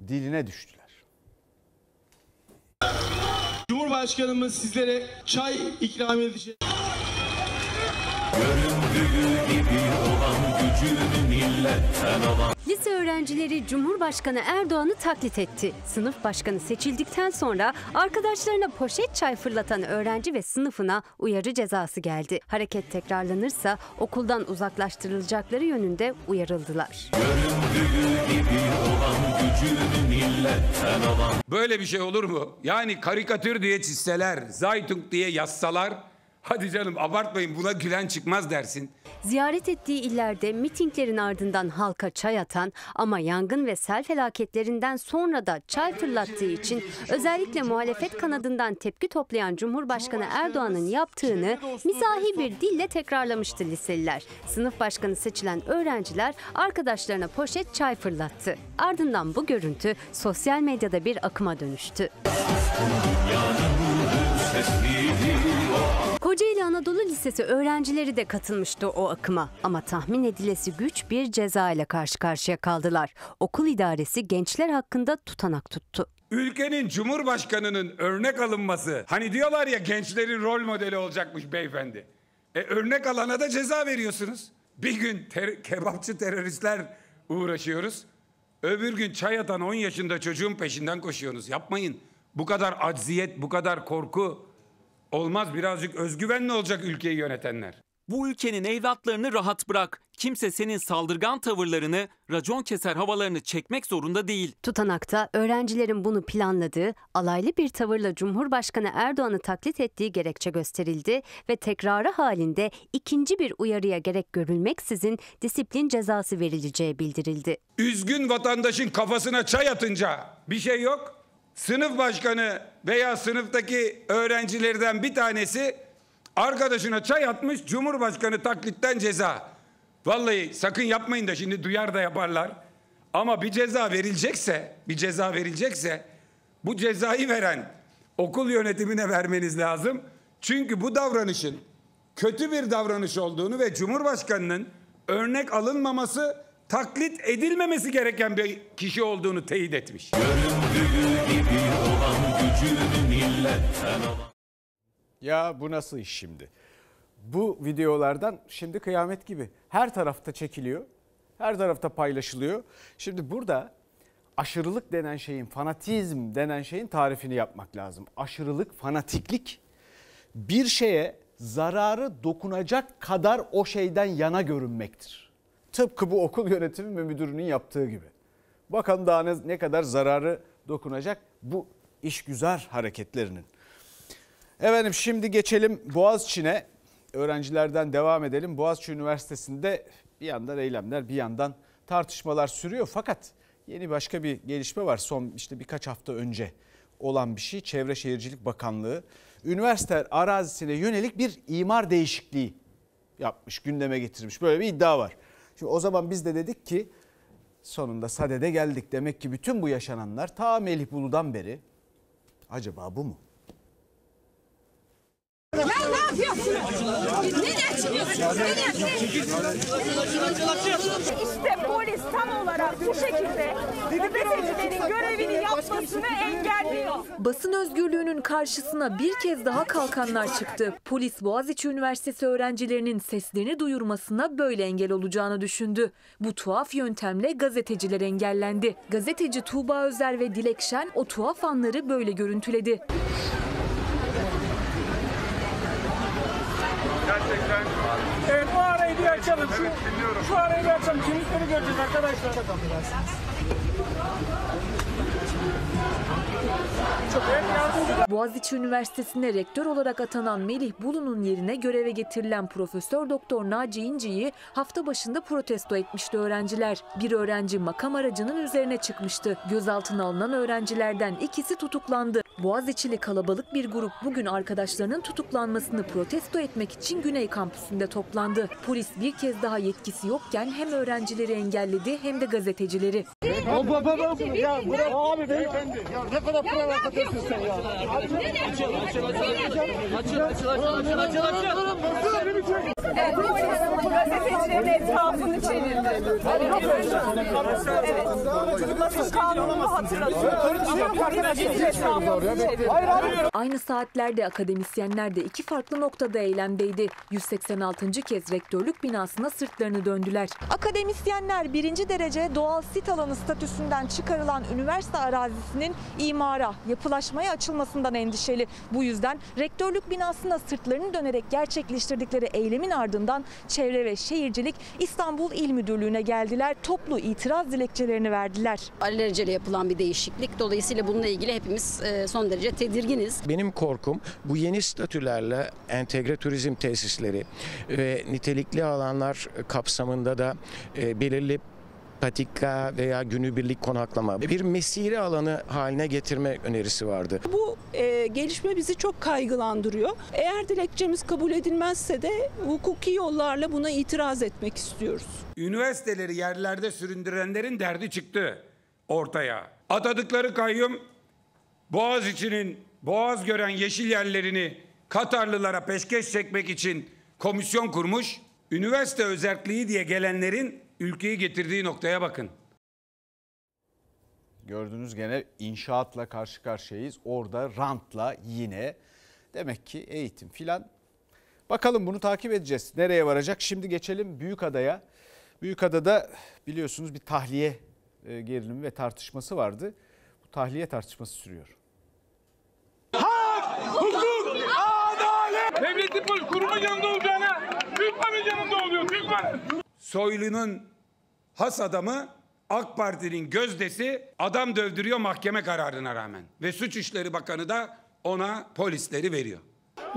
diline düştüler. Cumhurbaşkanımız sizlere çay ikram edecek. Lise öğrencileri Cumhurbaşkanı Erdoğan'ı taklit etti. Sınıf başkanı seçildikten sonra arkadaşlarına poşet çay fırlatan öğrenci ve sınıfına uyarı cezası geldi. Hareket tekrarlanırsa okuldan uzaklaştırılacakları yönünde uyarıldılar. Böyle bir şey olur mu? Yani karikatür diye çizseler, Zeitung diye yazsalar, hadi canım abartmayın, buna gülen çıkmaz dersin. Ziyaret ettiği illerde mitinglerin ardından halka çay atan ama yangın ve sel felaketlerinden sonra da çay fırlattığı için özellikle muhalefet kanadından tepki toplayan Cumhurbaşkanı Erdoğan'ın yaptığını mizahi bir dille tekrarlamıştı liseliler. Sınıf başkanı seçilen öğrenciler arkadaşlarına poşet çay fırlattı. Ardından bu görüntü sosyal medyada bir akıma dönüştü. Kocaeli Anadolu Lisesi öğrencileri de katılmıştı o akıma ama tahmin edilesi güç bir ceza ile karşı karşıya kaldılar. Okul idaresi gençler hakkında tutanak tuttu. Ülkenin Cumhurbaşkanı'nın örnek alınması, hani diyorlar ya gençlerin rol modeli olacakmış beyefendi. Örnek alana da ceza veriyorsunuz. Bir gün kebapçı teröristler uğraşıyoruz, öbür gün çay atan 10 yaşında çocuğun peşinden koşuyorsunuz. Yapmayın, bu kadar acziyet, bu kadar korku. Olmaz, birazcık özgüvenli olacak ülkeyi yönetenler. Bu ülkenin evlatlarını rahat bırak. Kimse senin saldırgan tavırlarını, racon keser havalarını çekmek zorunda değil. Tutanakta öğrencilerin bunu planladığı, alaylı bir tavırla Cumhurbaşkanı Erdoğan'ı taklit ettiği gerekçe gösterildi ve tekrarı halinde ikinci bir uyarıya gerek görülmeksizin disiplin cezası verileceği bildirildi. Üzgün vatandaşın kafasına çay atınca bir şey yok. Sınıf başkanı veya sınıftaki öğrencilerden bir tanesi arkadaşına çay atmış, Cumhurbaşkanı taklitten ceza. Vallahi sakın yapmayın da şimdi duyar da yaparlar. Ama bir ceza verilecekse, bu cezayı veren okul yönetimine vermeniz lazım. Çünkü bu davranışın kötü bir davranış olduğunu ve Cumhurbaşkanının örnek alınmaması, taklit edilmemesi gereken bir kişi olduğunu teyit etmiş. Ya bu nasıl iş şimdi? Bu videolardan şimdi kıyamet gibi her tarafta çekiliyor, her tarafta paylaşılıyor. Şimdi burada aşırılık denen şeyin, fanatizm denen şeyin tarifini yapmak lazım. Aşırılık, fanatiklik bir şeye zararı dokunacak kadar o şeyden yana görünmektir. Tıpkı bu okul yönetimi ve müdürünün yaptığı gibi. Bakalım daha ne kadar zararı dokunacak bu işgüzar hareketlerinin. Efendim şimdi geçelim Boğaziçi'ne. Öğrencilerden devam edelim. Boğaziçi Üniversitesi'nde bir yandan eylemler, bir yandan tartışmalar sürüyor. Fakat yeni başka bir gelişme var. Son işte birkaç hafta önce olan bir şey. Çevre Şehircilik Bakanlığı üniversite arazisine yönelik bir imar değişikliği yapmış, gündeme getirmiş. Böyle bir iddia var. Şimdi o zaman biz de dedik ki sonunda Saadet'e geldik. Demek ki bütün bu yaşananlar ta Melih Bulu'dan beri. Acaba bu mu? Ya ne yapıyorsunuz? Neden çıkıyorsunuz? İşte polis tam olarak bu şekilde gazetecilerin görevini yapmasını engelliyor. Basın özgürlüğünün karşısına bir kez daha kalkanlar çıktı. Polis Boğaziçi Üniversitesi öğrencilerinin seslerini duyurmasına böyle engel olacağını düşündü. Bu tuhaf yöntemle gazeteciler engellendi. Gazeteci Tuğba Özer ve Dilek Şen o tuhaf anları böyle görüntüledi. Evet, bu arayı bir açalım. Şu arayı bir açalım. Kimlikleri göreceğiz arkadaşlar. Boğaziçi Üniversitesi'ne rektör olarak atanan Melih Bulu'nun yerine göreve getirilen Profesör Doktor Naci İnci'yi hafta başında protesto etmişti öğrenciler. Bir öğrenci makam aracının üzerine çıkmıştı. Gözaltına alınan öğrencilerden ikisi tutuklandı. Boğaziçi'li kalabalık bir grup bugün arkadaşlarının tutuklanmasını protesto etmek için Güney Kampüsü'nde toplandı. Polis bir kez daha yetkisi yokken hem öğrencileri engelledi hem de gazetecileri. Gazetecilerin etrafını çevirdi. Nasıl kanunu hatırlatıyor. Aynı saatlerde akademisyenler de iki farklı noktada eylemdeydi. 186. kez rektörlük binasına sırtlarını döndüler. Akademisyenler 1. derece doğal sit alanı statüsünden çıkarılan üniversite arazisinin imara, yapılaşmaya açılmasından endişeli. Bu yüzden rektörlük binasına sırtlarını dönerek gerçekleştirdikleri eylemin ardından Çevre ve Şehircilik İstanbul İl Müdürlüğü'ne geldiler. Toplu itiraz dilekçelerini verdiler. Alelacele yapılan bir değişiklik. Dolayısıyla bununla ilgili hepimiz son derece tedirginiz. Benim korkum bu yeni statülerle entegre turizm tesisleri ve nitelikli alanlar kapsamında da belirli patika veya günübirlik konaklama bir mesire alanı haline getirme önerisi vardı. Bu gelişme bizi çok kaygılandırıyor. Eğer dilekçemiz kabul edilmezse de hukuki yollarla buna itiraz etmek istiyoruz. Üniversiteleri yerlerde süründürenlerin derdi çıktı ortaya. Atadıkları kayyum Boğaziçi'nin boğaz gören yeşil yerlerini Katarlılara peşkeş çekmek için komisyon kurmuş. Üniversite özerkliği diye gelenlerin ülkeyi getirdiği noktaya bakın. Gördüğünüz gene inşaatla karşı karşıyayız. Orada rantla yine. Demek ki eğitim filan. Bakalım bunu takip edeceğiz. Nereye varacak? Şimdi geçelim Büyükada'ya. Büyükada'da biliyorsunuz bir tahliye gerilimi ve tartışması vardı. Bu tahliye tartışması sürüyor. Hak, hukuk, adalet. Devletin kurumun yanında olacağına TÜGVA'nın yanında oluyor. TÜGVA. Soylu'nun has adamı, AK Parti'nin gözdesi adam dövdürüyor mahkeme kararına rağmen. Ve Suç İşleri Bakanı da ona polisleri veriyor.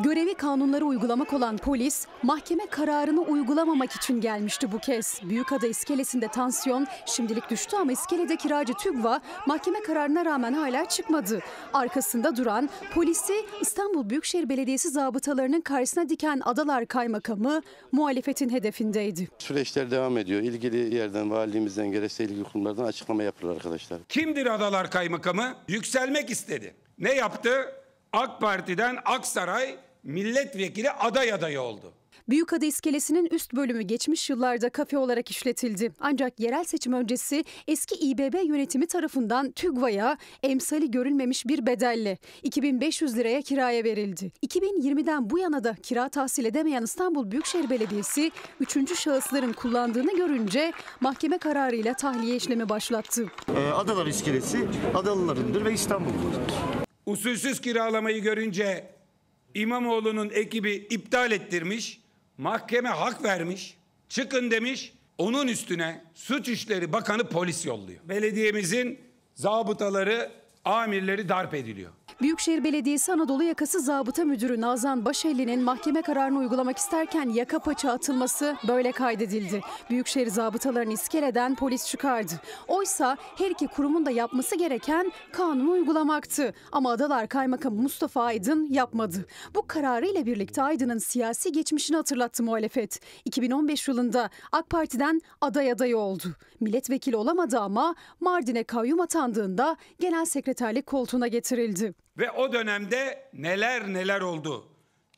Görevi kanunları uygulamak olan polis mahkeme kararını uygulamamak için gelmişti bu kez. Büyükada iskelesinde tansiyon şimdilik düştü ama iskelede kiracı TÜGVA mahkeme kararına rağmen hala çıkmadı. Arkasında duran polisi İstanbul Büyükşehir Belediyesi zabıtalarının karşısına diken Adalar Kaymakamı muhalefetin hedefindeydi. Süreçler devam ediyor. İlgili yerden valiliğimizden gerekse ilgili kurumlardan açıklama yapılır arkadaşlar. Kimdir Adalar Kaymakamı? Yükselmek istedi. Ne yaptı? AK Parti'den Aksaray milletvekili aday adayı oldu. Büyükada iskelesinin üst bölümü geçmiş yıllarda kafe olarak işletildi. Ancak yerel seçim öncesi eski İBB yönetimi tarafından TÜGVA'ya emsali görülmemiş bir bedelle 2500 liraya kiraya verildi. 2020'den bu yana da kira tahsil edemeyen İstanbul Büyükşehir Belediyesi 3. şahısların kullandığını görünce mahkeme kararıyla tahliye işlemi başlattı. Adalar iskelesi Adalılarındır ve İstanbullulardır. Usulsüz kiralamayı görünce İmamoğlu'nun ekibi iptal ettirmiş, mahkeme hak vermiş, çıkın demiş, onun üstüne Suç İşleri Bakanı polis yolluyor. Belediyemizin zabıtaları, amirleri darp ediliyor. Büyükşehir Belediyesi Anadolu Yakası Zabıta Müdürü Nazan Başelli'nin mahkeme kararını uygulamak isterken yaka paça atılması böyle kaydedildi. Büyükşehir zabıtalarını iskeleden polis çıkardı. Oysa her iki kurumun da yapması gereken kanunu uygulamaktı. Ama Adalar Kaymakamı Mustafa Aydın yapmadı. Bu kararıyla birlikte Aydın'ın siyasi geçmişini hatırlattı muhalefet. 2015 yılında AK Parti'den aday adayı oldu. Milletvekili olamadı ama Mardin'e kayyum atandığında genel sekreterlik koltuğuna getirildi. Ve o dönemde neler neler oldu.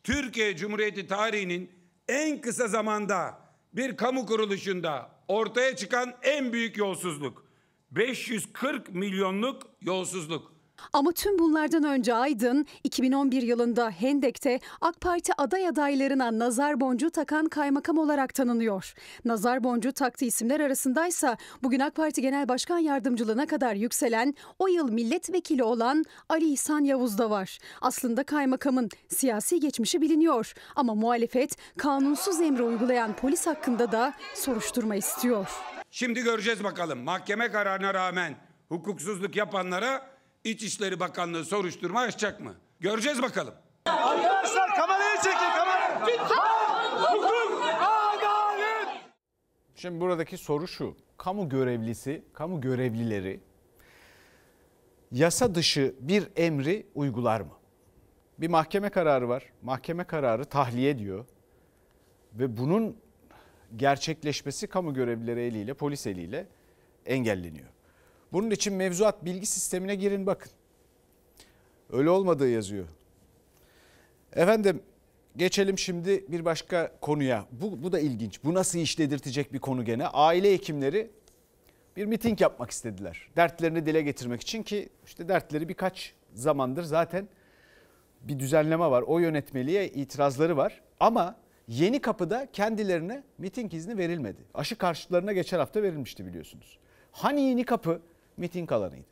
Türkiye Cumhuriyeti tarihinin en kısa zamanda bir kamu kuruluşunda ortaya çıkan en büyük yolsuzluk. 540 milyonluk yolsuzluk. Ama tüm bunlardan önce Aydın 2011 yılında Hendek'te AK Parti aday adaylarına nazar boncuğu takan kaymakam olarak tanınıyor. Nazar boncuğu taktığı isimler arasındaysa bugün AK Parti Genel Başkan Yardımcılığına kadar yükselen o yıl milletvekili olan Ali İhsan Yavuz da var. Aslında kaymakamın siyasi geçmişi biliniyor ama muhalefet kanunsuz emri uygulayan polis hakkında da soruşturma istiyor. Şimdi göreceğiz bakalım mahkeme kararına rağmen hukuksuzluk yapanlara İçişleri Bakanlığı soruşturma açacak mı? Göreceğiz bakalım. Arkadaşlar kamerayı çekin, kamerayı. Hukuk, adalet. Şimdi buradaki soru şu. Kamu görevlileri yasa dışı bir emri uygular mı? Bir mahkeme kararı var. Mahkeme kararı tahliye diyor. Ve bunun gerçekleşmesi kamu görevlileri eliyle, polis eliyle engelleniyor. Bunun için mevzuat bilgi sistemine girin bakın. Öyle olmadığı yazıyor. Efendim geçelim şimdi bir başka konuya. Bu da ilginç. Bu nasıl iş dedirtecek bir konu gene. Aile hekimleri bir miting yapmak istediler. Dertlerini dile getirmek için ki işte dertleri birkaç zamandır zaten bir düzenleme var. O yönetmeliğe itirazları var. Ama Yeni Kapı'da kendilerine miting izni verilmedi. Aşı karşıtlarına geçen hafta verilmişti biliyorsunuz. Hani Yeni Kapı miting alanıydı?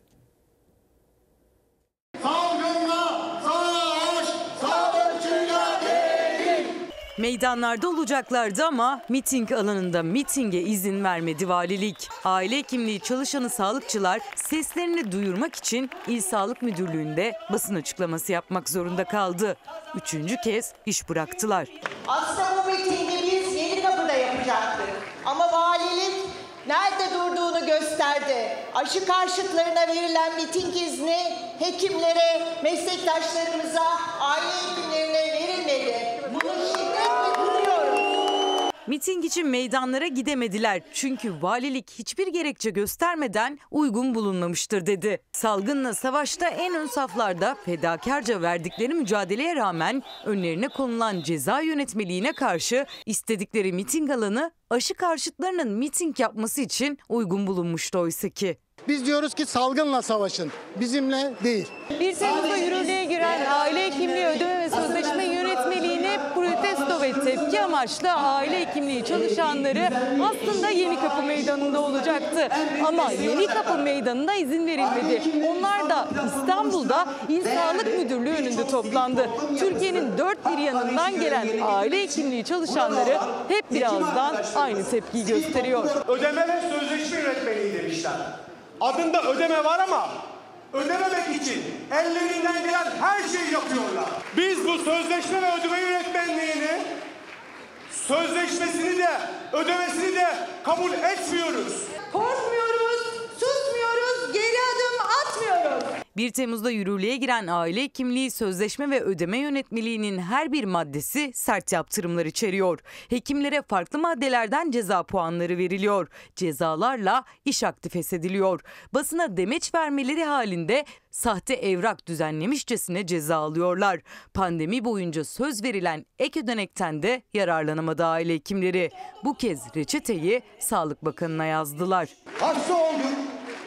Meydanlarda olacaklardı ama miting alanında mitinge izin vermedi valilik. Aile hekimliği çalışanı sağlıkçılar seslerini duyurmak için İl Sağlık Müdürlüğü'nde basın açıklaması yapmak zorunda kaldı. 3. kez iş bıraktılar. Aslında bu mitingi biz Yeni Kapı'da yapacaktık. Ama valilik nerede durduğunu gösterdi. Aşı karşıtlarına verilen miting izni hekimlere, meslektaşlarımıza, aile hekimlerine verilmedi. Miting için meydanlara gidemediler çünkü valilik hiçbir gerekçe göstermeden uygun bulunmamıştır dedi. Salgınla savaşta en ön saflarda fedakarca verdikleri mücadeleye rağmen önlerine konulan ceza yönetmeliğine karşı istedikleri miting alanı aşı karşıtlarının miting yapması için uygun bulunmuştu oysa ki. Biz diyoruz ki salgınla savaşın, bizimle değil. 1 Temmuz'da yürürlüğe giren aile hekimliği ödeme ve sözleşme yönetmeliğine protesto ve tepki amaçlı aile hekimliği çalışanları aslında Yeni Kapı Meydanı'nda olacaktı. Ama Yeni Kapı Meydanı'nda izin verilmedi. Onlar da İstanbul'da İl Sağlık Müdürlüğü önünde toplandı. Türkiye'nin dört bir yanından gelen aile hekimliği çalışanları hep birazdan aynı tepkiyi gösteriyor. Ödeme ve sözleşme yönetmeliği demişler. Adında ödeme var ama ödememek için ellerinden gelen her şeyi yapıyorlar. Biz bu sözleşme ve ödeme yönetmenliğini, sözleşmesini de ödemesini de kabul etmiyoruz. Korkmuyoruz, susmuyoruz, geri adım atmıyoruz. 1 Temmuz'da yürürlüğe giren aile hekimliği sözleşme ve ödeme yönetmeliğinin her bir maddesi sert yaptırımlar içeriyor. Hekimlere farklı maddelerden ceza puanları veriliyor. Cezalarla iş akdi feshediliyor. Basına demeç vermeleri halinde sahte evrak düzenlemişçesine ceza alıyorlar. Pandemi boyunca söz verilen ek ödenekten de yararlanamadı aile hekimleri. Bu kez reçeteyi Sağlık Bakanı'na yazdılar. Hasta olduk,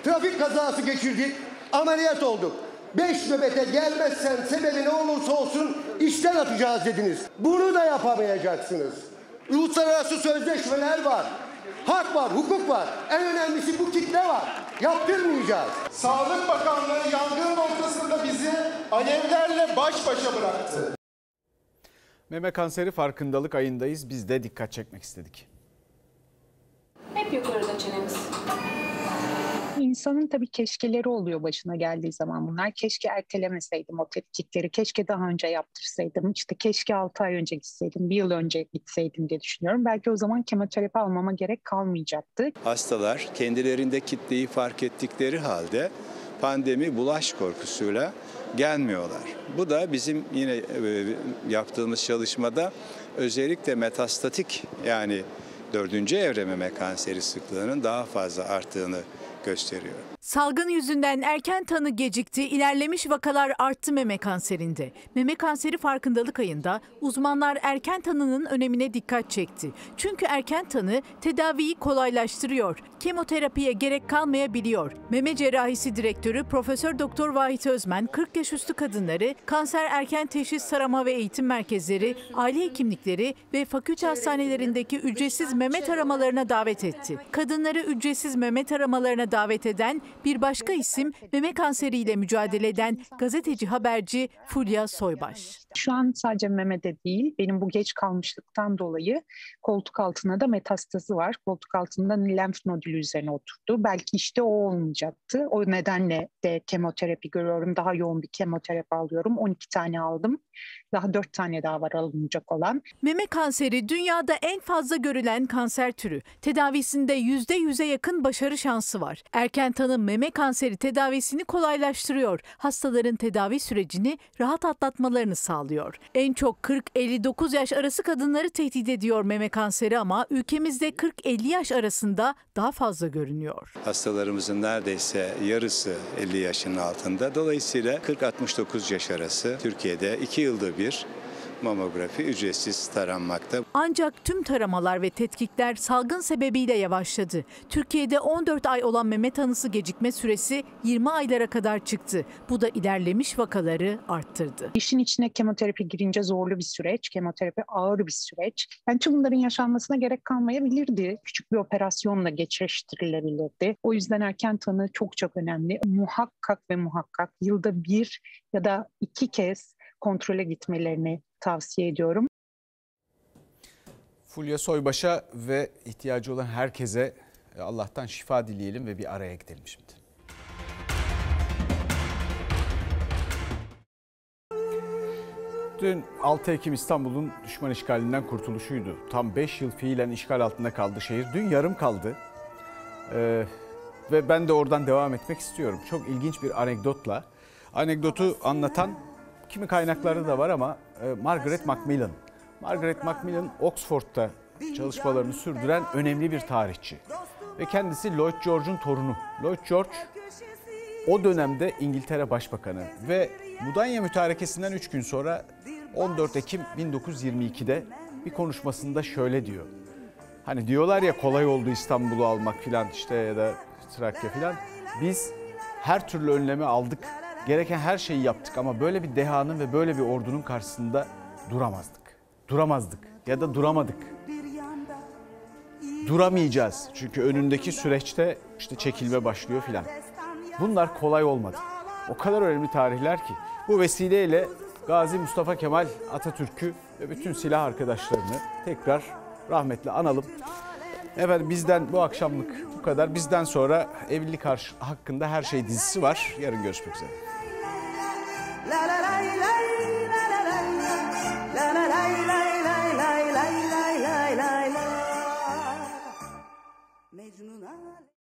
trafik kazası geçirdik. Ameliyat olduk. 5 nöbete gelmezsen sebebi ne olursa olsun işten atacağız dediniz. Bunu da yapamayacaksınız. Uluslararası sözleşmeler var. Hak var, hukuk var. En önemlisi bu kitle var. Yaptırmayacağız. Sağlık Bakanlığı yangın noktasında bizi alevlerle baş başa bıraktı. Meme kanseri farkındalık ayındayız. Biz de dikkat çekmek istedik. Hep yukarıda çenemiz. İnsanın tabii keşkeleri oluyor başına geldiği zaman bunlar. Keşke ertelemeseydim o tetkikleri, keşke daha önce yaptırsaydım, işte keşke 6 ay önce gitseydim, 1 yıl önce gitseydim diye düşünüyorum. Belki o zaman kemoterapi almama gerek kalmayacaktı. Hastalar kendilerinde kitleyi fark ettikleri halde pandemi bulaş korkusuyla gelmiyorlar. Bu da bizim yine yaptığımız çalışmada özellikle metastatik yani 4. evre meme kanseri sıklığının daha fazla arttığını gösteriyor. Salgın yüzünden erken tanı gecikti, ilerlemiş vakalar arttı meme kanserinde. Meme kanseri farkındalık ayında uzmanlar erken tanının önemine dikkat çekti. Çünkü erken tanı tedaviyi kolaylaştırıyor. Kemoterapiye gerek kalmayabiliyor. Meme cerrahisi direktörü Profesör Doktor Vahit Özmen, 40 yaş üstü kadınları, kanser erken teşhis tarama ve eğitim merkezleri, aile hekimlikleri ve fakülte hastanelerindeki ücretsiz meme taramalarına davet etti. Kadınları ücretsiz meme taramalarına davet eden bir başka isim meme kanseriyle mücadele eden gazeteci haberci Fulya Soybaş. Şu an sadece memede değil, benim bu geç kalmışlıktan dolayı koltuk altına da metastazı var. Koltuk altında lenf nodülü üzerine oturdu. Belki işte o olmayacaktı. O nedenle de kemoterapi görüyorum. Daha yoğun bir kemoterapi alıyorum. 12 tane aldım. Daha 4 tane daha var alınacak olan. Meme kanseri dünyada en fazla görülen kanser türü. Tedavisinde %100'e yakın başarı şansı var. var. Erken tanım meme kanseri tedavisini kolaylaştırıyor. Hastaların tedavi sürecini rahat atlatmalarını sağlıyor. En çok 40-59 yaş arası kadınları tehdit ediyor meme kanseri ama ülkemizde 40-50 yaş arasında daha fazla görünüyor. Hastalarımızın neredeyse yarısı 50 yaşın altında. Dolayısıyla 40-69 yaş arası Türkiye'de 2 yılda bir mamografi ücretsiz taranmakta. Ancak tüm taramalar ve tetkikler salgın sebebiyle yavaşladı. Türkiye'de 14 ay olan meme tanısı gecikme süresi 20 aylara kadar çıktı. Bu da ilerlemiş vakaları arttırdı. İşin içine kemoterapi girince zorlu bir süreç, kemoterapi ağır bir süreç. Yani tüm bunların yaşanmasına gerek kalmayabilirdi. Küçük bir operasyonla geçiştirilebilirdi. O yüzden erken tanı çok önemli. Muhakkak yılda bir ya da 2 kez kontrole gitmelerini tavsiye ediyorum. Fulya Soybaş'a ve ihtiyacı olan herkese Allah'tan şifa dileyelim ve bir araya gidelim şimdi. Dün 6 Ekim İstanbul'un düşman işgalinden kurtuluşuydu. Tam 5 yıl fiilen işgal altında kaldı şehir. Dün yarım kaldı. Ve ben de oradan devam etmek istiyorum. Çok ilginç bir anekdotla. Anekdotu anlatan kimi kaynakları da var ama Margaret Macmillan. Margaret Macmillan Oxford'da çalışmalarını sürdüren önemli bir tarihçi. Ve kendisi Lloyd George'un torunu. Lloyd George o dönemde İngiltere Başbakanı. Ve Mudanya Mütarekesi'nden 3 gün sonra 14 Ekim 1922'de bir konuşmasında şöyle diyor. Hani diyorlar ya kolay oldu İstanbul'u almak filan işte ya da Trakya filan. Biz her türlü önlemi aldık. Gereken her şeyi yaptık ama böyle bir dehanın ve böyle bir ordunun karşısında duramazdık ya da duramadık. Duramayacağız çünkü önündeki süreçte işte çekilme başlıyor filan. Bunlar kolay olmadı. O kadar önemli tarihler ki. Bu vesileyle Gazi Mustafa Kemal Atatürk'ü ve bütün silah arkadaşlarını tekrar rahmetle analım. Efendim bizden bu akşamlık bu kadar. Bizden sonra evlilik hakkında her şey dizisi var. Yarın görüşmek üzere.